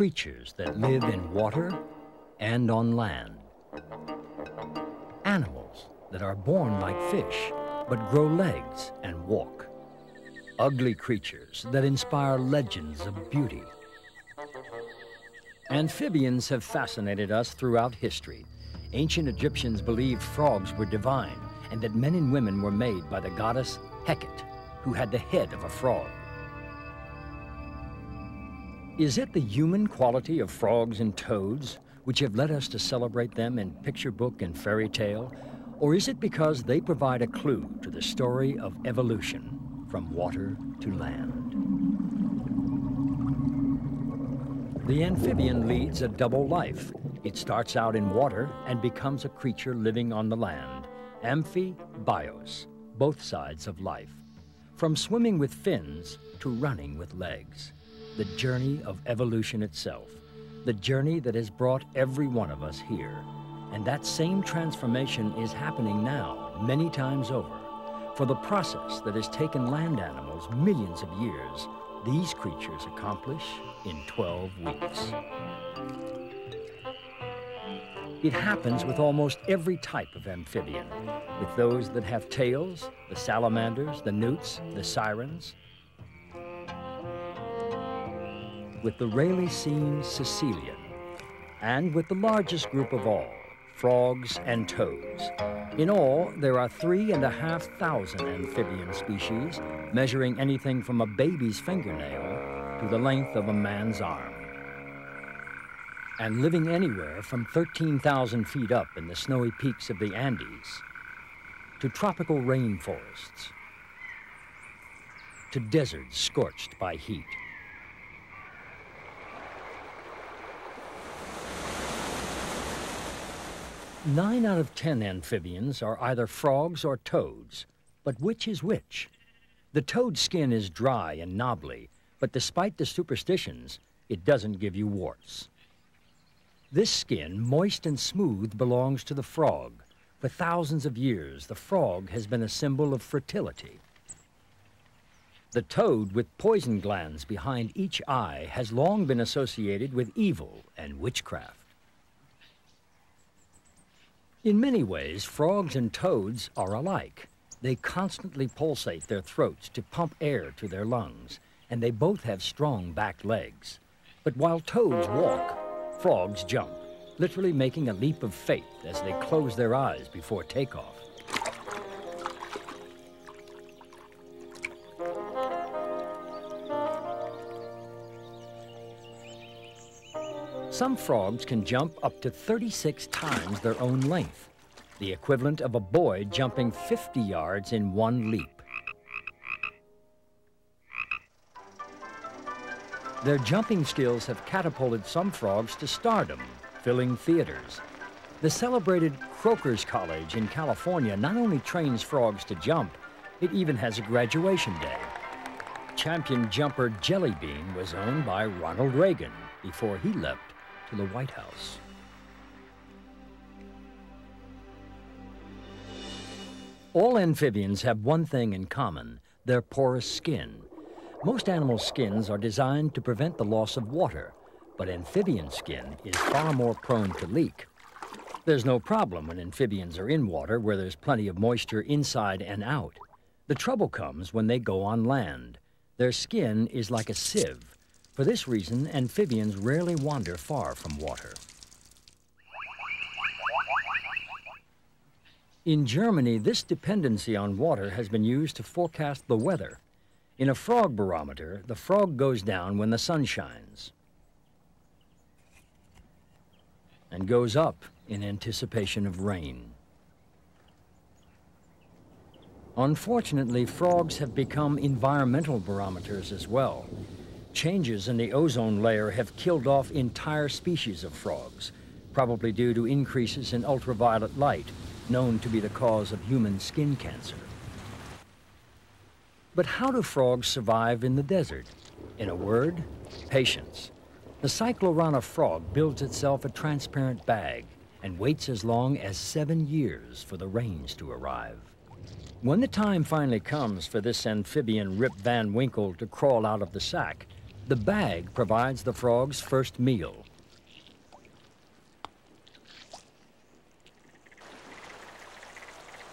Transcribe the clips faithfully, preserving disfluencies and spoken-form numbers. creatures that live in water and on land. Animals that are born like fish, but grow legs and walk. Ugly creatures that inspire legends of beauty. Amphibians have fascinated us throughout history. Ancient Egyptians believed frogs were divine and that men and women were made by the goddess Heket, who had the head of a frog. Is it the human quality of frogs and toads which have led us to celebrate them in picture book and fairy tale, or is it because they provide a clue to the story of evolution from water to land? The amphibian leads a double life. It starts out in water and becomes a creature living on the land. Amphi, bios, both sides of life. From swimming with fins to running with legs. The journey of evolution itself. The journey that has brought every one of us here. And that same transformation is happening now, many times over. For the process that has taken land animals millions of years, these creatures accomplish in twelve weeks. It happens with almost every type of amphibian, with those that have tails, the salamanders, the newts, the sirens, with the rarely seen Sicilian, and with the largest group of all, frogs and toads. In all, there are three and a half thousand amphibian species, measuring anything from a baby's fingernail to the length of a man's arm, and living anywhere from thirteen thousand feet up in the snowy peaks of the Andes, to tropical rainforests, to deserts scorched by heat. Nine out of ten amphibians are either frogs or toads, but which is which? The toad's skin is dry and knobbly, but despite the superstitions, it doesn't give you warts. This skin, moist and smooth, belongs to the frog. For thousands of years, the frog has been a symbol of fertility. The toad with poison glands behind each eye has long been associated with evil and witchcraft. In many ways, frogs and toads are alike. They constantly pulsate their throats to pump air to their lungs, and they both have strong back legs. But while toads walk, frogs jump, literally making a leap of faith as they close their eyes before takeoff. Some frogs can jump up to thirty-six times their own length, the equivalent of a boy jumping fifty yards in one leap. Their jumping skills have catapulted some frogs to stardom, filling theaters. The celebrated Croakers College in California not only trains frogs to jump, it even has a graduation day. Champion jumper Jellybean was owned by Ronald Reagan before he leapt to the White House. All amphibians have one thing in common, their porous skin. Most animal skins are designed to prevent the loss of water, but amphibian skin is far more prone to leak. There's no problem when amphibians are in water where there's plenty of moisture inside and out. The trouble comes when they go on land. Their skin is like a sieve. For this reason, amphibians rarely wander far from water. In Germany, this dependency on water has been used to forecast the weather. In a frog barometer, the frog goes down when the sun shines and goes up in anticipation of rain. Unfortunately, frogs have become environmental barometers as well. Changes in the ozone layer have killed off entire species of frogs, probably due to increases in ultraviolet light, known to be the cause of human skin cancer. But how do frogs survive in the desert? In a word, patience. The cyclorana frog builds itself a transparent bag and waits as long as seven years for the rains to arrive. When the time finally comes for this amphibian Rip Van Winkle to crawl out of the sack, The bag provides the frog's first meal.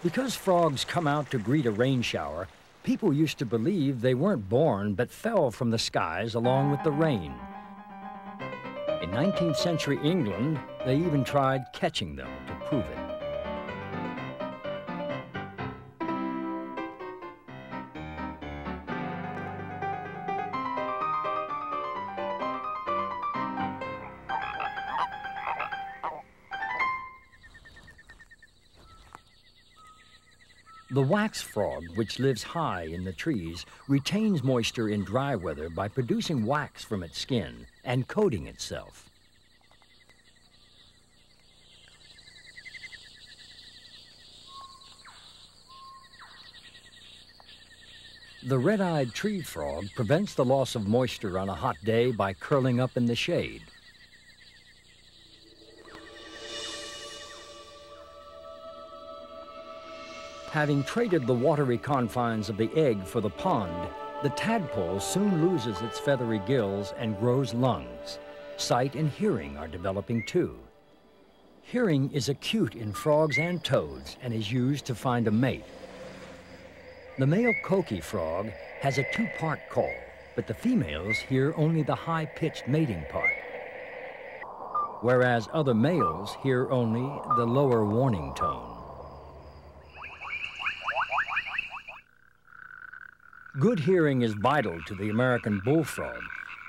Because frogs come out to greet a rain shower, people used to believe they weren't born but fell from the skies along with the rain. In nineteenth century England, they even tried catching them to prove it. The wax frog, which lives high in the trees, retains moisture in dry weather by producing wax from its skin and coating itself. The red-eyed tree frog prevents the loss of moisture on a hot day by curling up in the shade. Having traded the watery confines of the egg for the pond, the tadpole soon loses its feathery gills and grows lungs. Sight and hearing are developing too. Hearing is acute in frogs and toads and is used to find a mate. The male coqui frog has a two-part call, but the females hear only the high-pitched mating part, whereas other males hear only the lower warning tone. Good hearing is vital to the American bullfrog.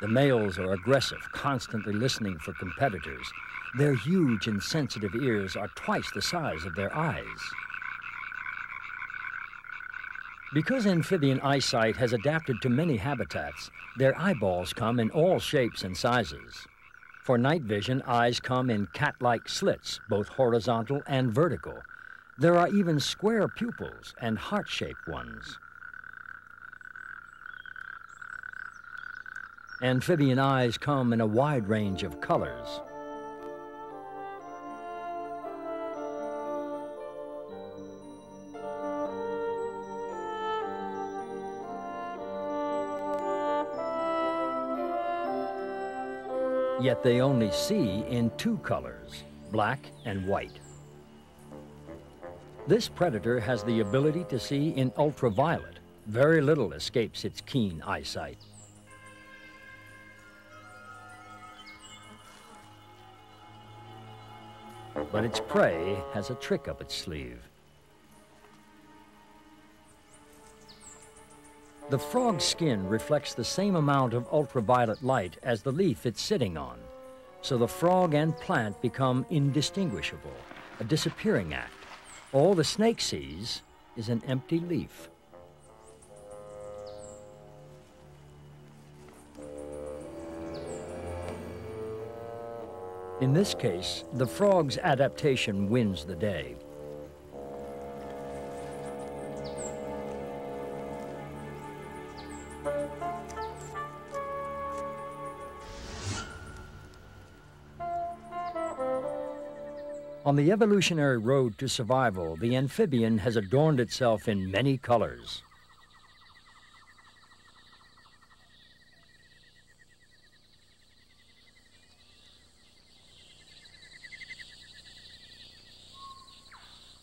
The males are aggressive, constantly listening for competitors. Their huge and sensitive ears are twice the size of their eyes. Because amphibian eyesight has adapted to many habitats, their eyeballs come in all shapes and sizes. For night vision, eyes come in cat-like slits, both horizontal and vertical. There are even square pupils and heart-shaped ones. Amphibian eyes come in a wide range of colors. Yet they only see in two colors, black and white. This predator has the ability to see in ultraviolet. Very little escapes its keen eyesight. But its prey has a trick up its sleeve. The frog's skin reflects the same amount of ultraviolet light as the leaf it's sitting on, so the frog and plant become indistinguishable, a disappearing act. All the snake sees is an empty leaf. In this case, the frog's adaptation wins the day. On the evolutionary road to survival, the amphibian has adorned itself in many colors.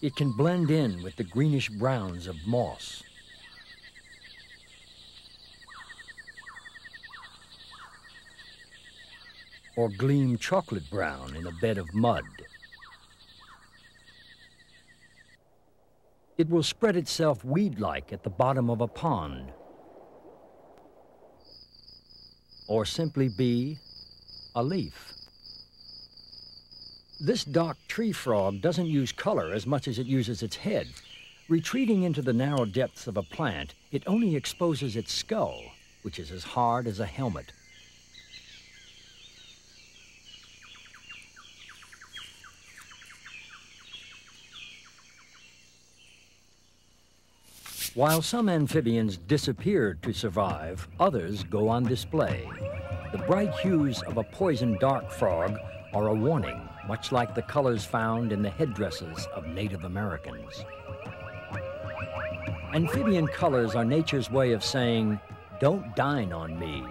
It can blend in with the greenish browns of moss. Or gleam chocolate brown in a bed of mud. It will spread itself weed-like at the bottom of a pond. Or simply be a leaf. This dark tree frog doesn't use color as much as it uses its head. Retreating into the narrow depths of a plant, it only exposes its skull, which is as hard as a helmet. While some amphibians disappeared to survive, others go on display. The bright hues of a poison dart frog are a warning, much like the colors found in the headdresses of Native Americans. Amphibian colors are nature's way of saying, "Don't dine on me."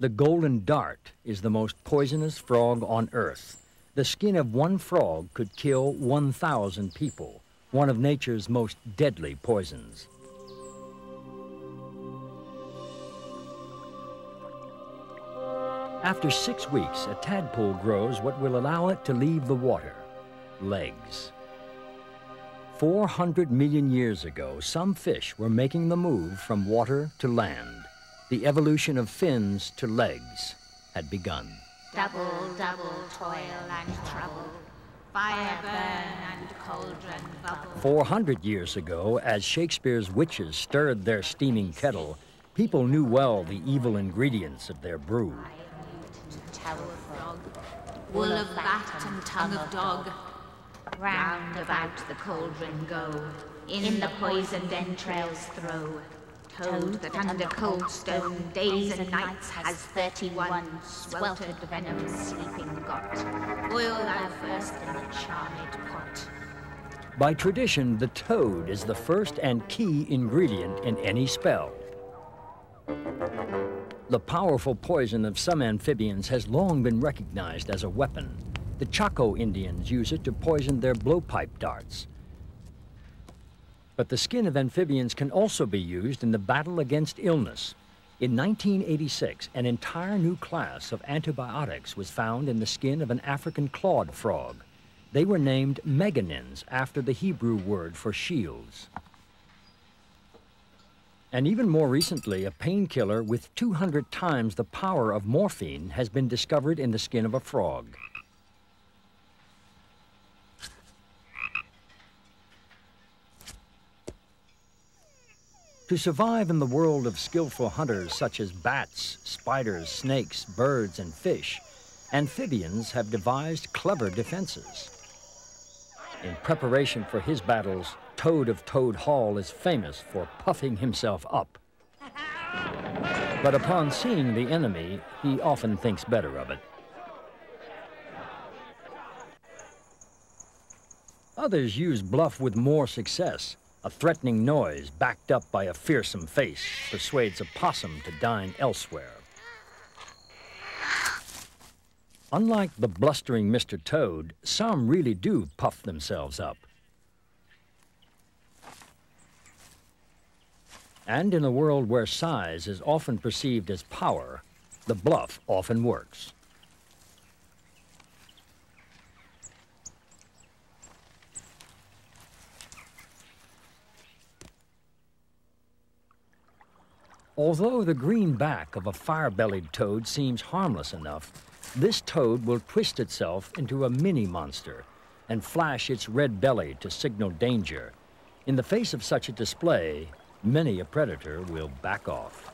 The golden dart is the most poisonous frog on Earth. The skin of one frog could kill one thousand people, one of nature's most deadly poisons. After six weeks, a tadpole grows what will allow it to leave the water, legs. four hundred million years ago, some fish were making the move from water to land. The evolution of fins to legs had begun. Double, double, toil and trouble, fire burn and cauldron bubble. four hundred years ago, as Shakespeare's witches stirred their steaming kettle, people knew well the evil ingredients of their brew. Wool of bat and tongue of dog, round about the cauldron go, in the poisoned entrails throw. Toad that under cold stone days and nights has thirty-one sweltered venom sleeping got. Boil thou first in the charmed pot. By tradition, the toad is the first and key ingredient in any spell. The powerful poison of some amphibians has long been recognized as a weapon. The Chaco Indians use it to poison their blowpipe darts. But the skin of amphibians can also be used in the battle against illness. In nineteen eighty-six, an entire new class of antibiotics was found in the skin of an African clawed frog. They were named Meganins after the Hebrew word for shields. And even more recently, a painkiller with two hundred times the power of morphine has been discovered in the skin of a frog. To survive in the world of skillful hunters such as bats, spiders, snakes, birds, and fish, amphibians have devised clever defenses. In preparation for his battles, Toad of Toad Hall is famous for puffing himself up. But upon seeing the enemy, he often thinks better of it. Others use bluff with more success. A threatening noise backed up by a fearsome face persuades a possum to dine elsewhere. Unlike the blustering Mister Toad, some really do puff themselves up. And in a world where size is often perceived as power, the bluff often works. Although the green back of a fire-bellied toad seems harmless enough, this toad will twist itself into a mini-monster and flash its red belly to signal danger. In the face of such a display, many a predator will back off.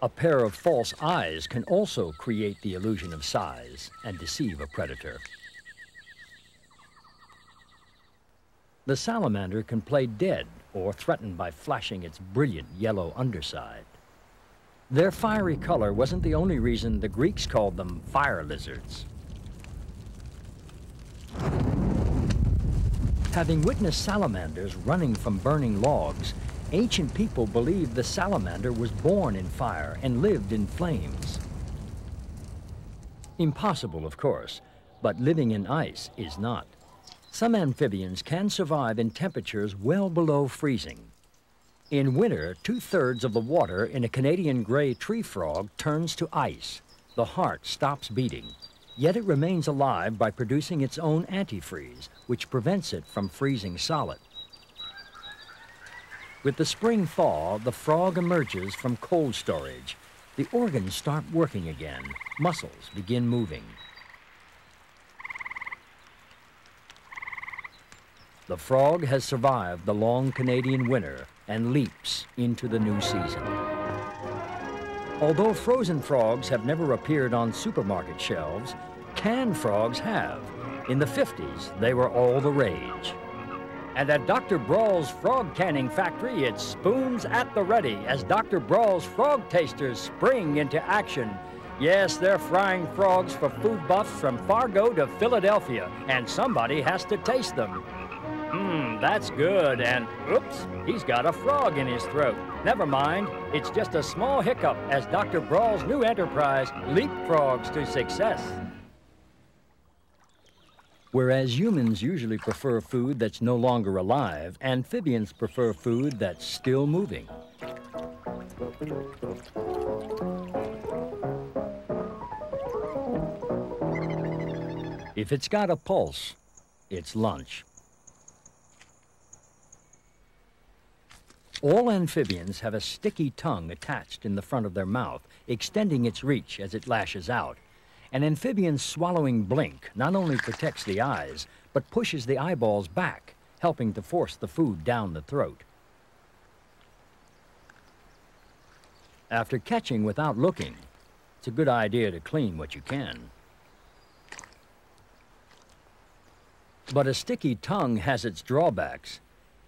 A pair of false eyes can also create the illusion of size and deceive a predator. The salamander can play dead or threaten by flashing its brilliant yellow underside. Their fiery color wasn't the only reason the Greeks called them fire lizards. Having witnessed salamanders running from burning logs, ancient people believed the salamander was born in fire and lived in flames. Impossible, of course, but living in ice is not. Some amphibians can survive in temperatures well below freezing. In winter, two-thirds of the water in a Canadian gray tree frog turns to ice. The heart stops beating. Yet it remains alive by producing its own antifreeze, which prevents it from freezing solid. With the spring thaw, the frog emerges from cold storage. The organs start working again. Muscles begin moving. The frog has survived the long Canadian winter and leaps into the new season. Although frozen frogs have never appeared on supermarket shelves, canned frogs have. In the fifties, they were all the rage. And at Doctor Brawl's Frog Canning Factory, it's spoons at the ready as Doctor Brawl's frog tasters spring into action. Yes, they're frying frogs for food buffs from Fargo to Philadelphia, and somebody has to taste them. Mmm, that's good, and oops, he's got a frog in his throat. Never mind, it's just a small hiccup as Doctor Brawl's new enterprise leapfrogs to success. Whereas humans usually prefer food that's no longer alive, amphibians prefer food that's still moving. If it's got a pulse, it's lunch. All amphibians have a sticky tongue attached in the front of their mouth, extending its reach as it lashes out. An amphibian's swallowing blink not only protects the eyes, but pushes the eyeballs back, helping to force the food down the throat. After catching without looking, it's a good idea to clean what you can. But a sticky tongue has its drawbacks.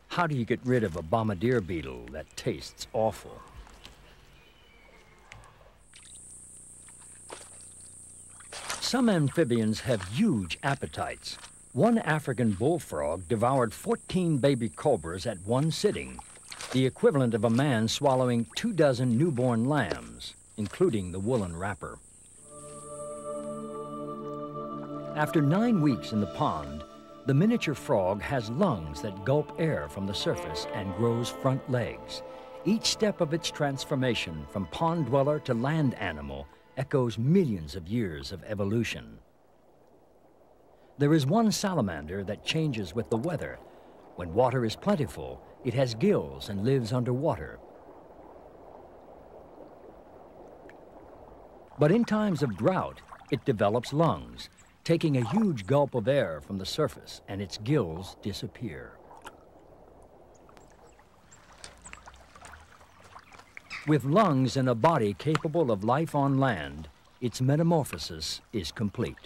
How do you get rid of a bombardier beetle that tastes awful? Some amphibians have huge appetites. One African bullfrog devoured fourteen baby cobras at one sitting, the equivalent of a man swallowing two dozen newborn lambs, including the woolen wrapper. After nine weeks in the pond, the miniature frog has lungs that gulp air from the surface and grows front legs. Each step of its transformation from pond dweller to land animal echoes millions of years of evolution. There is one salamander that changes with the weather. When water is plentiful, it has gills and lives underwater. But in times of drought, it develops lungs, taking a huge gulp of air from the surface, and its gills disappear. With lungs and a body capable of life on land, its metamorphosis is complete.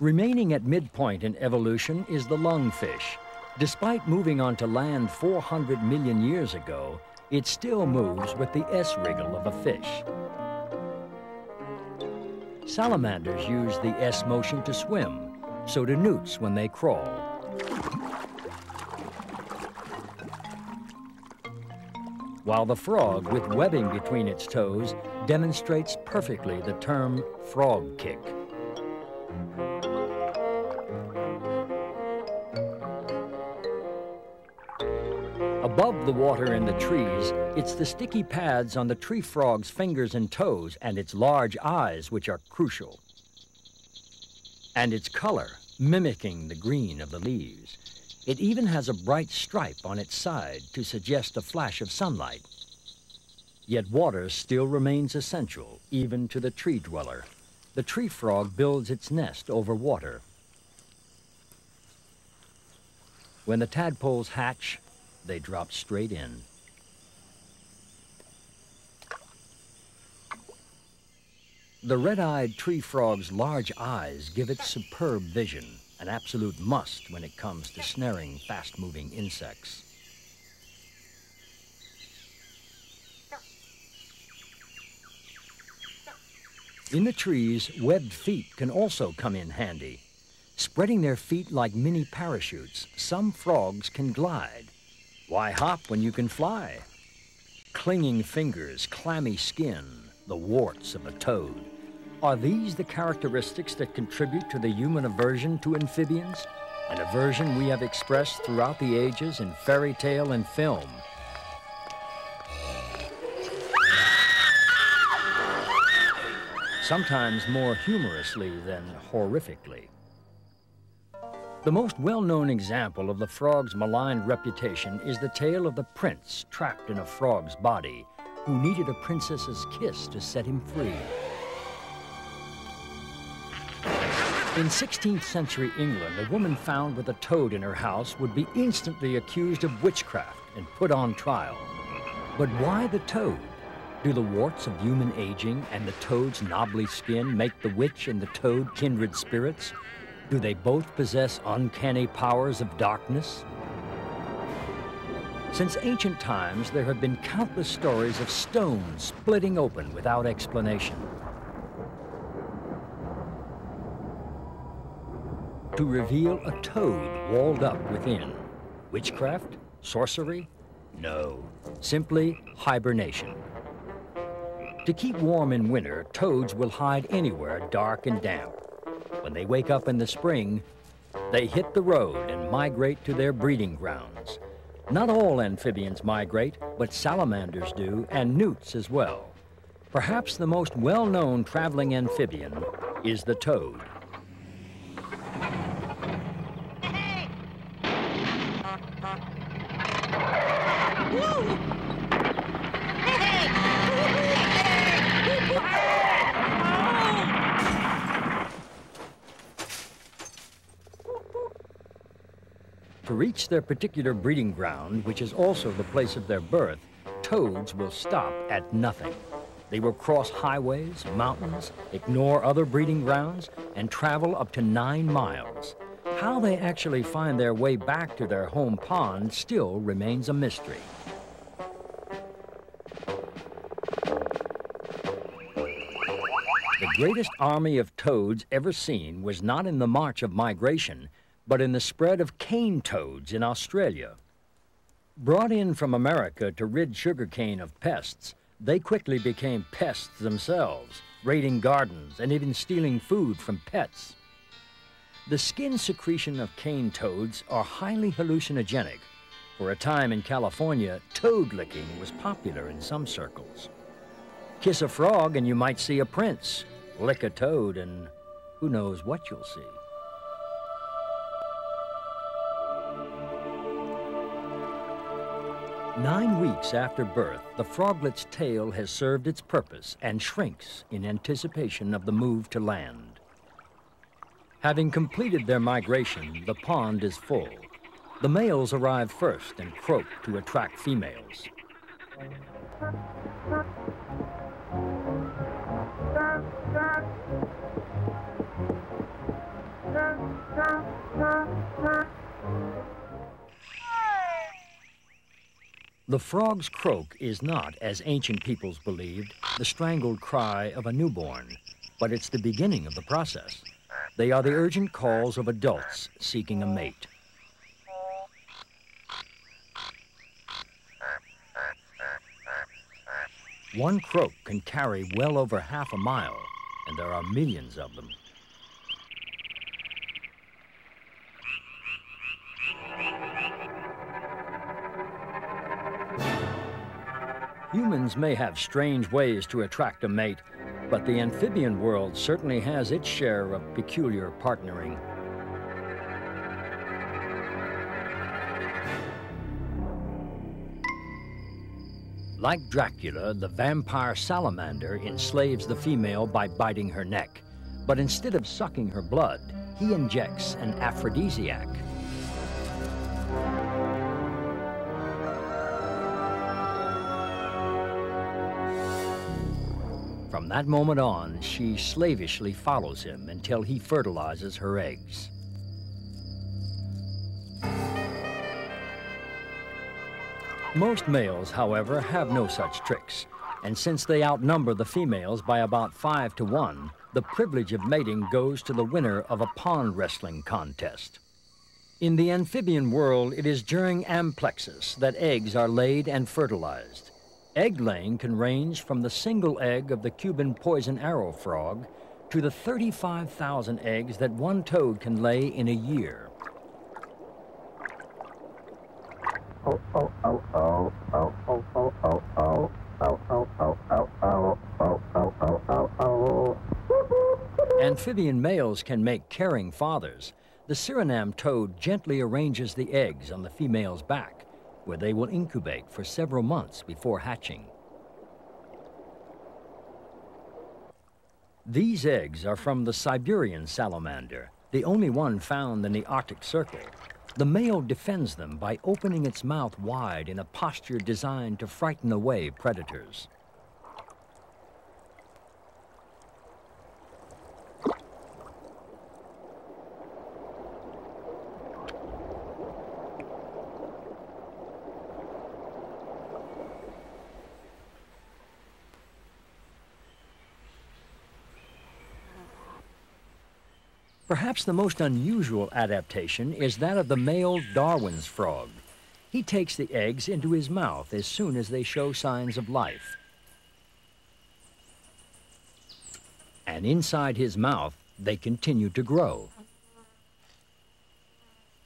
Remaining at midpoint in evolution is the lungfish. Despite moving onto land four hundred million years ago, it still moves with the S-wriggle of a fish. Salamanders use the S motion to swim, so do newts when they crawl. While the frog, with webbing between its toes, demonstrates perfectly the term frog kick. Above the water in the trees, it's the sticky pads on the tree frog's fingers and toes and its large eyes which are crucial. And its color, mimicking the green of the leaves. It even has a bright stripe on its side to suggest a flash of sunlight. Yet water still remains essential, even to the tree dweller. The tree frog builds its nest over water. When the tadpoles hatch, they drop straight in. The red-eyed tree frog's large eyes give it superb vision, an absolute must when it comes to snaring fast-moving insects. In the trees, webbed feet can also come in handy. Spreading their feet like mini parachutes, some frogs can glide. Why hop when you can fly? Clinging fingers, clammy skin, the warts of a toad. Are these the characteristics that contribute to the human aversion to amphibians? An aversion we have expressed throughout the ages in fairy tale and film. Sometimes more humorously than horrifically. The most well-known example of the frog's malign reputation is the tale of the prince trapped in a frog's body, who needed a princess's kiss to set him free. In sixteenth century England, a woman found with a toad in her house would be instantly accused of witchcraft and put on trial. But why the toad? Do the warts of human aging and the toad's knobbly skin make the witch and the toad kindred spirits? Do they both possess uncanny powers of darkness? Since ancient times, there have been countless stories of stones splitting open without explanation. to reveal a toad walled up within. Witchcraft? Sorcery? No. Simply hibernation. To keep warm in winter, toads will hide anywhere dark and damp. When they wake up in the spring, they hit the road and migrate to their breeding grounds. Not all amphibians migrate, but salamanders do, and newts as well. Perhaps the most well-known traveling amphibian is the toad. To reach their particular breeding ground, which is also the place of their birth, toads will stop at nothing. They will cross highways, mountains, ignore other breeding grounds, and travel up to nine miles. How they actually find their way back to their home pond still remains a mystery. The greatest army of toads ever seen was not in the march of migration, but in the spread of cane toads in Australia. Brought in from America to rid sugarcane of pests, they quickly became pests themselves, raiding gardens and even stealing food from pets. The skin secretion of cane toads are highly hallucinogenic. For a time in California, toad licking was popular in some circles. Kiss a frog and you might see a prince. Lick a toad and who knows what you'll see. Nine weeks after birth, the froglet's tail has served its purpose and shrinks in anticipation of the move to land. Having completed their migration, the pond is full. The males arrive first and croak to attract females. The frog's croak is not, as ancient peoples believed, the strangled cry of a newborn, but it's the beginning of the process. They are the urgent calls of adults seeking a mate. One croak can carry well over half a mile, and there are millions of them. Humans may have strange ways to attract a mate, but the amphibian world certainly has its share of peculiar partnering. Like Dracula, the vampire salamander enslaves the female by biting her neck. But instead of sucking her blood, he injects an aphrodisiac. From that moment on, she slavishly follows him until he fertilizes her eggs. Most males, however, have no such tricks, and since they outnumber the females by about five to one, the privilege of mating goes to the winner of a pond wrestling contest. In the amphibian world, it is during amplexus that eggs are laid and fertilized. Egg laying can range from the single egg of the Cuban poison arrow frog to the thirty-five thousand eggs that one toad can lay in a year. Amphibian males can make caring fathers. The Surinam toad gently arranges the eggs on the female's back, where they will incubate for several months before hatching. These eggs are from the Siberian salamander, the only one found in the Arctic Circle. The male defends them by opening its mouth wide in a posture designed to frighten away predators. Perhaps the most unusual adaptation is that of the male Darwin's frog. He takes the eggs into his mouth as soon as they show signs of life. And inside his mouth, they continue to grow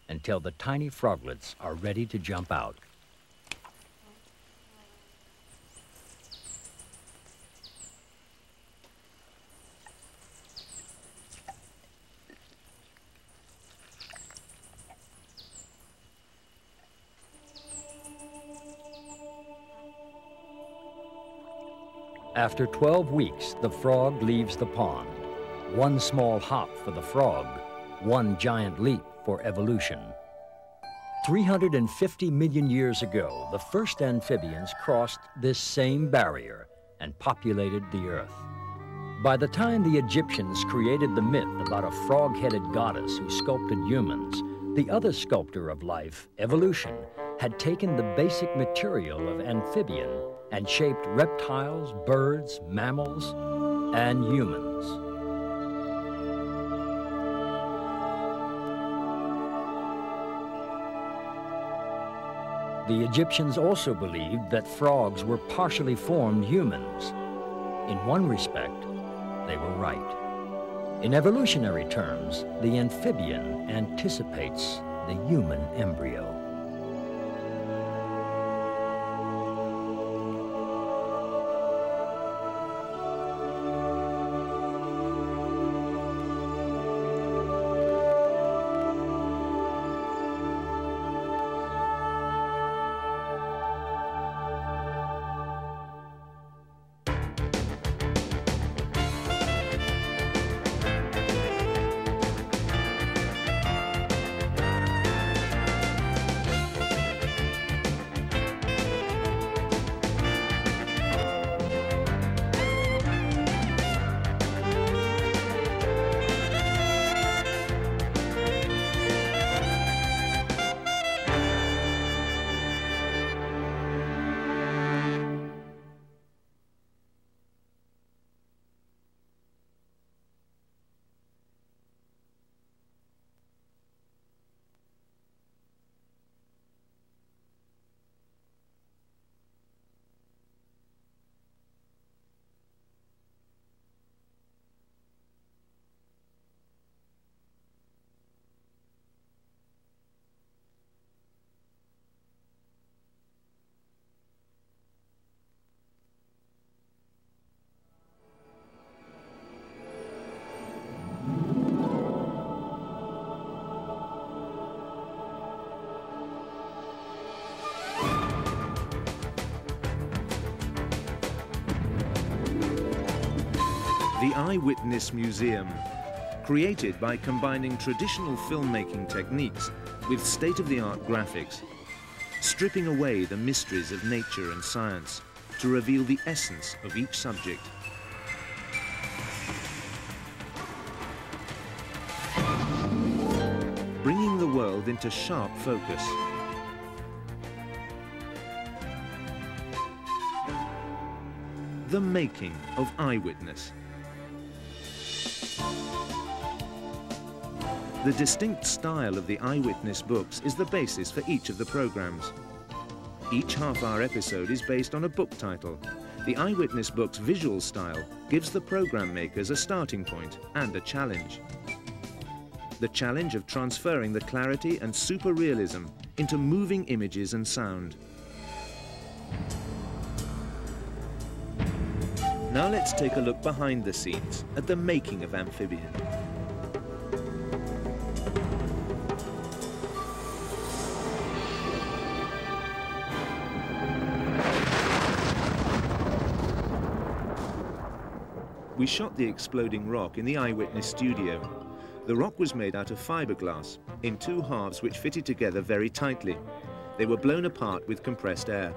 until the tiny froglets are ready to jump out. After twelve weeks, the frog leaves the pond. One small hop for the frog, one giant leap for evolution. three hundred fifty million years ago, the first amphibians crossed this same barrier and populated the earth. By the time the Egyptians created the myth about a frog-headed goddess who sculpted humans, the other sculptor of life, evolution, had taken the basic material of amphibian and shaped reptiles, birds, mammals, and humans. The Egyptians also believed that frogs were partially formed humans. In one respect, they were right. In evolutionary terms, the amphibian anticipates the human embryo. The Eyewitness Museum, created by combining traditional filmmaking techniques with state-of-the-art graphics, stripping away the mysteries of nature and science to reveal the essence of each subject. Bringing the world into sharp focus. The making of Eyewitness. The distinct style of the Eyewitness books is the basis for each of the programs. Each half-hour episode is based on a book title. The Eyewitness book's visual style gives the program makers a starting point and a challenge. The challenge of transferring the clarity and super realism into moving images and sound. Now let's take a look behind the scenes at the making of Amphibian. We shot the exploding rock in the Eyewitness studio. The rock was made out of fiberglass in two halves which fitted together very tightly. They were blown apart with compressed air.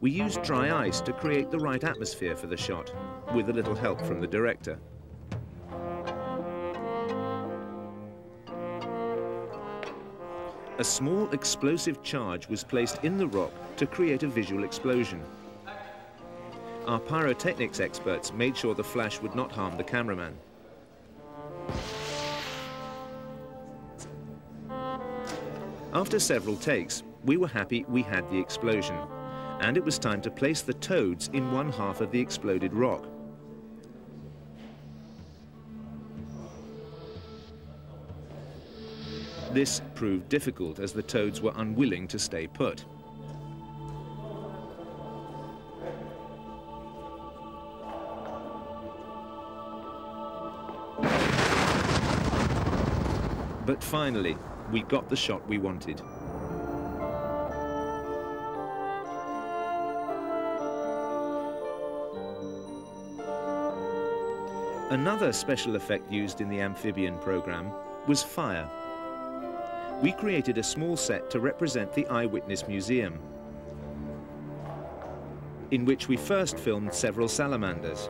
We used dry ice to create the right atmosphere for the shot, with a little help from the director. A small explosive charge was placed in the rock to create a visual explosion. Our pyrotechnics experts made sure the flash would not harm the cameraman. After several takes, we were happy we had the explosion, and it was time to place the toads in one half of the exploded rock. This proved difficult as the toads were unwilling to stay put. But finally, we got the shot we wanted. Another special effect used in the amphibian program was fire. We created a small set to represent the Eyewitness Museum, in which we first filmed several salamanders.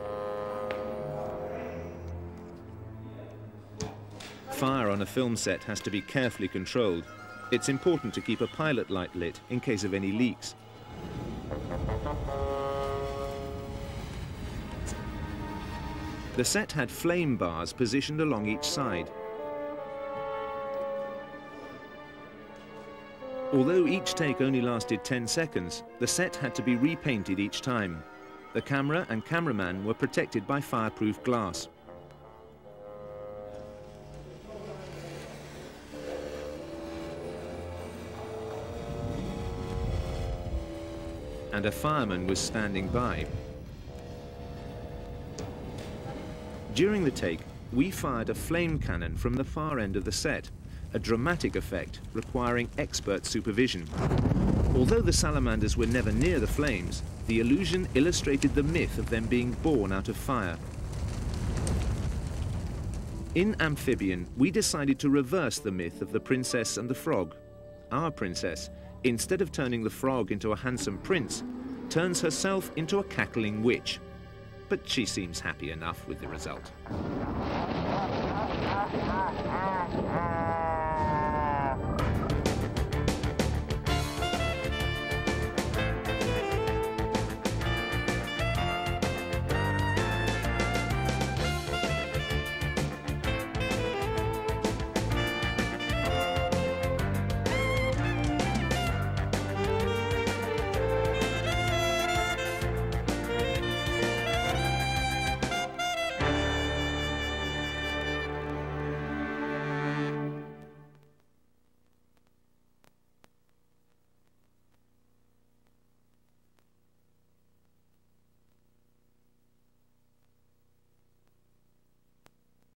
Fire on a film set has to be carefully controlled. It's important to keep a pilot light lit in case of any leaks. The set had flame bars positioned along each side. Although each take only lasted ten seconds, the set had to be repainted each time. The camera and cameraman were protected by fireproof glass. And a fireman was standing by. During the take, we fired a flame cannon from the far end of the set, a dramatic effect requiring expert supervision. Although the salamanders were never near the flames, the illusion illustrated the myth of them being born out of fire. In Amphibian, we decided to reverse the myth of the princess and the frog. Our princess, instead of turning the frog into a handsome prince, turns herself into a cackling witch. But she seems happy enough with the result.